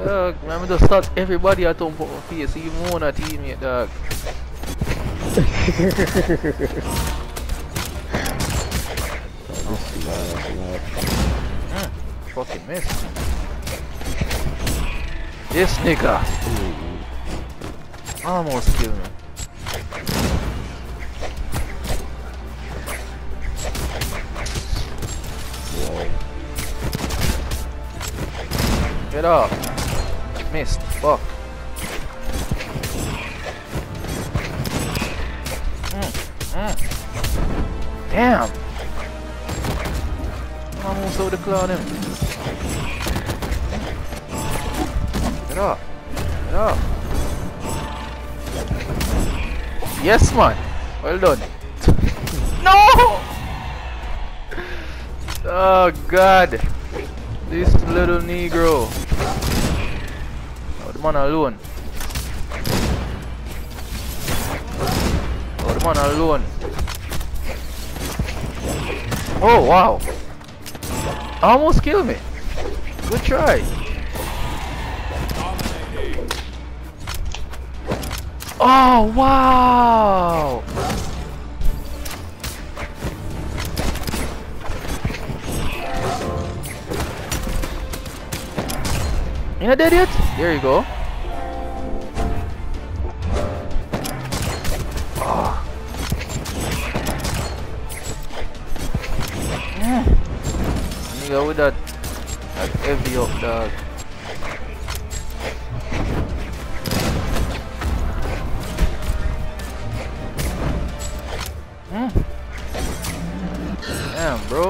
Dog, I'm just thought everybody at home put my face, even one a teammate, dog. Fucking miss. This nigga almost killed me. Get up! Missed. Fuck. Damn! I'm almost over the cloud him. Get up! Get up! Yes, man! Well done. No! Oh God! This little negro. Oh, the man alone. Oh, the man alone. Oh, wow. Almost killed me. Good try. Oh, wow. You're not dead yet? There you go. Oh. Nigga with that heavy up, dog. Damn, bro.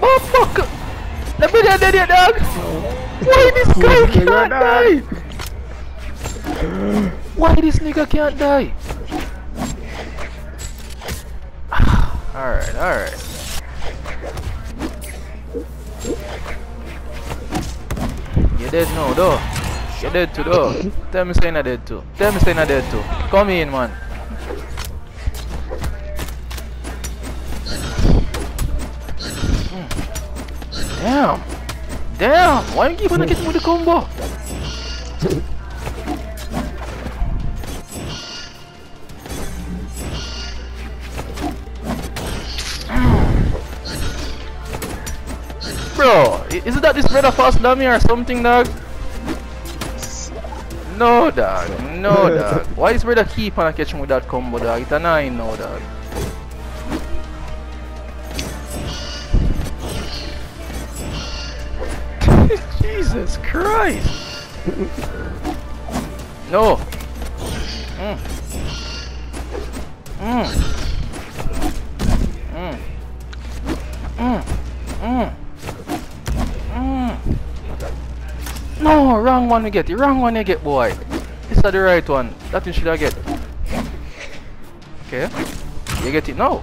Motherfucker! Let me down there, dog! Why this guy can't die? Why this nigga can't die? Alright, alright. You're dead now, though. You're dead too, though. Tell me say not dead too. Tell me say not dead too. Come in, man. Damn! Damn! Why don't you even get me with the combo? Bro, isn't that this red of fast dummy or something, dog? No, dog. No, dog. Why is red keep on catching with that combo, dog? It's a 9 now, dog. Jesus Christ! No! No! Wrong one you get! Wrong one you get, boy! This is the right one! That one should I get! Okay. You get it now!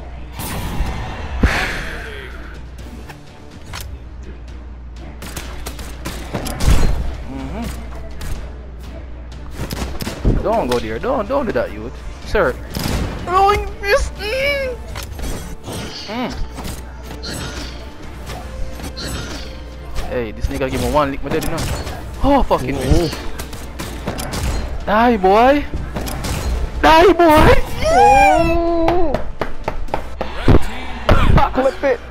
Don't go there, don't do that, youth. Sir. Rolling fist. Hey, this nigga give me one lick, my daddy now. Oh, fucking miss. Die, boy. Die, boy. Clip it.